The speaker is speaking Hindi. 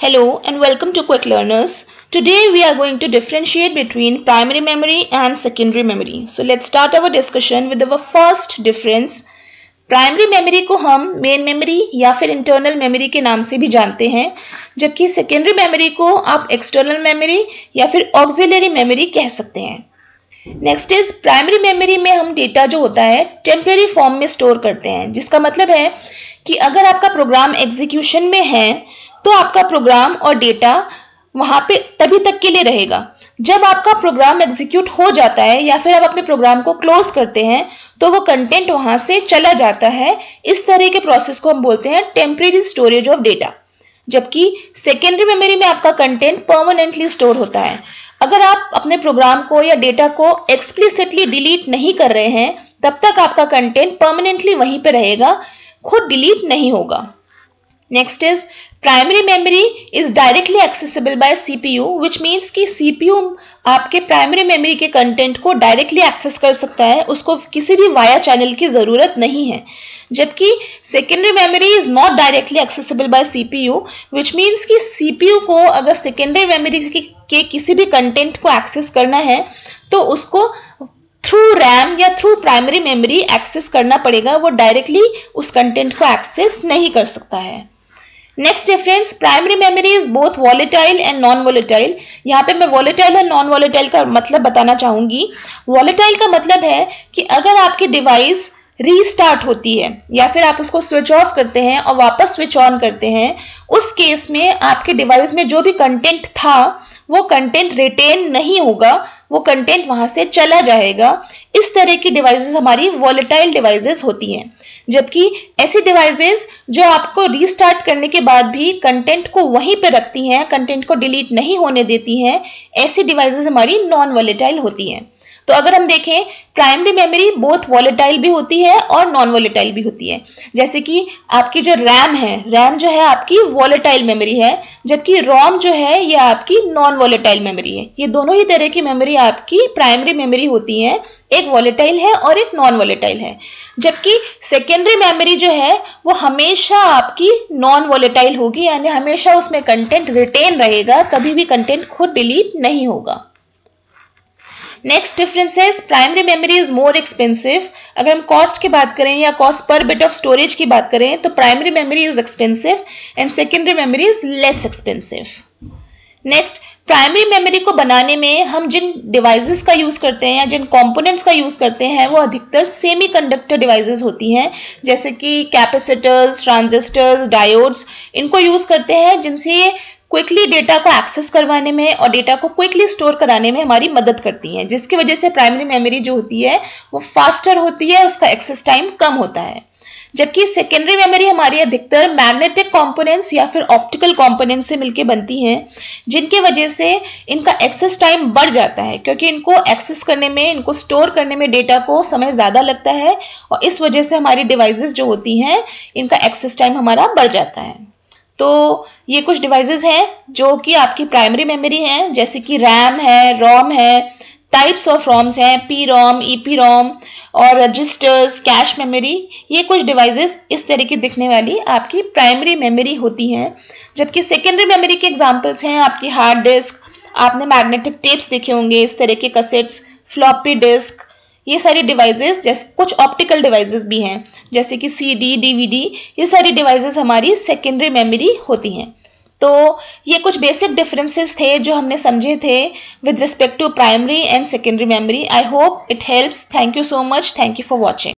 Hello and welcome to Quick Learners. Today we are going to differentiate between primary memory and secondary memory. So let's start our discussion with our first difference. Primary memory को हम मेन मेमोरी या फिर इंटरनल मेमोरी के नाम से भी जानते हैं, जबकि सेकेंडरी मेमोरी को आप एक्सटर्नल मेमोरी या फिर ऑक्सिलरी मेमोरी कह सकते हैं. नेक्स्ट इज प्राइमरी मेमोरी में हम डेटा जो होता है टेम्परेरी फॉर्म में स्टोर करते हैं, जिसका मतलब है कि अगर आपका प्रोग्राम एग्जीक्यूशन में है तो आपका प्रोग्राम और डेटा वहाँ पे तभी तक के लिए रहेगा. जब आपका प्रोग्राम एग्जीक्यूट हो जाता है या फिर आप अपने प्रोग्राम को क्लोज करते हैं तो वो कंटेंट वहाँ से चला जाता है. इस तरह के प्रोसेस को हम बोलते हैं टेम्परेरी स्टोरेज ऑफ डेटा, जबकि सेकेंडरी मेमोरी में आपका कंटेंट परमानेंटली स्टोर होता है. अगर आप अपने प्रोग्राम को या डेटा को एक्सप्लिसिटली डिलीट नहीं कर रहे हैं तब तक आपका कंटेंट परमानेंटली वहीं पर रहेगा, खुद डिलीट नहीं होगा. Next is primary memory is directly accessible by CPU, which means कि CPU आपके प्राइमरी मेमोरी के कंटेंट को डायरेक्टली एक्सेस कर सकता है, उसको किसी भी वाया चैनल की ज़रूरत नहीं है. जबकि secondary memory is not directly accessible by CPU, which means कि CPU को अगर सेकेंडरी मेमोरी के किसी भी कंटेंट को एक्सेस करना है तो उसको थ्रू रैम या थ्रू प्राइमरी मेमोरी एक्सेस करना पड़ेगा, वो डायरेक्टली उस कंटेंट को एक्सेस नहीं कर सकता है. Next difference, primary memory is both volatile and non volatile. यहाँ पे मैं वॉलेटाइल और नॉन वॉलेटाइल का मतलब बताना चाहूंगी. वॉलेटाइल का मतलब है कि अगर आपकी डिवाइस रीस्टार्ट होती है या फिर आप उसको स्विच ऑफ करते हैं और वापस स्विच ऑन करते हैं, उस केस में आपके डिवाइस में जो भी कंटेंट था वो कंटेंट रिटेन नहीं होगा, वो कंटेंट वहां से चला जाएगा. इस तरह की डिवाइसेस हमारी वॉलेटाइल डिवाइसेस होती हैं, जबकि ऐसी डिवाइसेस जो आपको रीस्टार्ट करने के बाद भी कंटेंट को वहीं पर रखती हैं, कंटेंट को डिलीट नहीं होने देती हैं, ऐसी डिवाइसेस हमारी नॉन वॉलेटाइल होती हैं. तो अगर हम देखें प्राइमरी मेमोरी बोथ वॉलेटाइल भी होती है और नॉन वॉलेटाइल भी होती है. जैसे कि आपकी जो रैम है, रैम जो है आपकी वॉलेटाइल मेमोरी है, जबकि रोम जो है ये आपकी नॉन वॉलेटाइल मेमोरी है. ये दोनों ही तरह की मेमोरी आपकी प्राइमरी मेमोरी होती है, एक वॉलेटाइल है और एक नॉन वॉलेटाइल है. जबकि सेकेंडरी मेमोरी जो है वो हमेशा आपकी नॉन वॉलेटाइल होगी, यानी हमेशा उसमें कंटेंट रिटेन रहेगा, कभी भी कंटेंट खुद डिलीट नहीं होगा. नेक्स्ट डिफरेंस है primary memory is more expensive. अगर हम कॉस्ट की बात करें या cost per bit of storage की बात करें तो primary memory is expensive and secondary memory is less expensive. Next, primary memory को बनाने में हम जिन डिवाइसेस का यूज़ करते हैं या जिन कंपोनेंट्स का यूज़ करते हैं वो अधिकतर सेमीकंडक्टर डिवाइसेस होती हैं, जैसे कि कैपेसिटर्स, ट्रांजिस्टर्स, डायोड्स. इनको यूज़ करते हैं जिनसे क्विकली डेटा को एक्सेस करवाने में और डेटा को क्विकली स्टोर कराने में हमारी मदद करती हैं, जिसकी वजह से प्राइमरी मेमोरी जो होती है वो फास्टर होती है, उसका एक्सेस टाइम कम होता है. जबकि सेकेंडरी मेमोरी हमारी अधिकतर मैग्नेटिक कंपोनेंट्स या फिर ऑप्टिकल कंपोनेंट्स से मिलकर बनती हैं, जिनके वजह से इनका एक्सेस टाइम बढ़ जाता है, क्योंकि इनको एक्सेस करने में, इनको स्टोर करने में डेटा को समय ज़्यादा लगता है और इस वजह से हमारी डिवाइसेस जो होती हैं इनका एक्सेस टाइम हमारा बढ़ जाता है. तो ये कुछ डिवाइसेस हैं जो कि आपकी प्राइमरी मेमोरी हैं, जैसे कि रैम है, रोम है, टाइप्स ऑफ रोम्स हैं, P ROM, E P ROM और रजिस्टर्स, कैश मेमोरी. ये कुछ डिवाइसेस इस तरह की दिखने वाली आपकी प्राइमरी मेमोरी होती हैं. जबकि सेकेंडरी मेमोरी के एग्जांपल्स हैं आपकी हार्ड डिस्क, आपने मैग्नेटिक टेप्स देखे होंगे, इस तरह के कैसेट्स, फ्लॉपी डिस्क. ये सारी डिवाइसेस, जैसे कुछ ऑप्टिकल डिवाइसेस भी हैं जैसे कि सीडी, डीवीडी. ये सारी डिवाइसेस हमारी सेकेंडरी मेमोरी होती हैं. तो ये कुछ बेसिक डिफरेंसेस थे जो हमने समझे थे with respect to primary and secondary memory. I hope it helps. Thank you so much. Thank you for watching.